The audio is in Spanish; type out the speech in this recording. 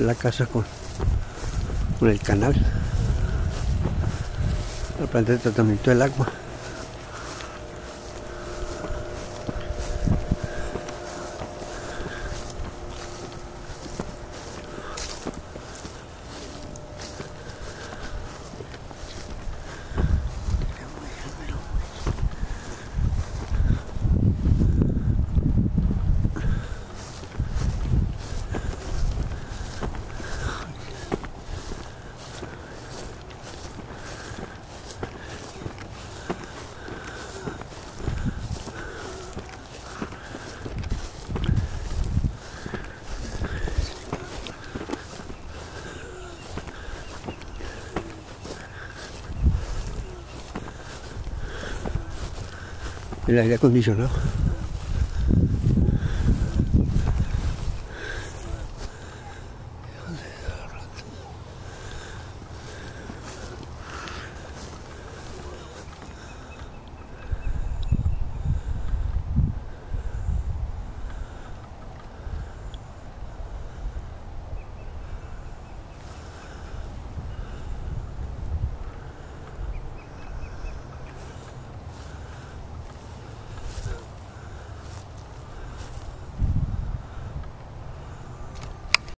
en la casa con el canal, la planta de tratamiento del agua. El aire acondicionado.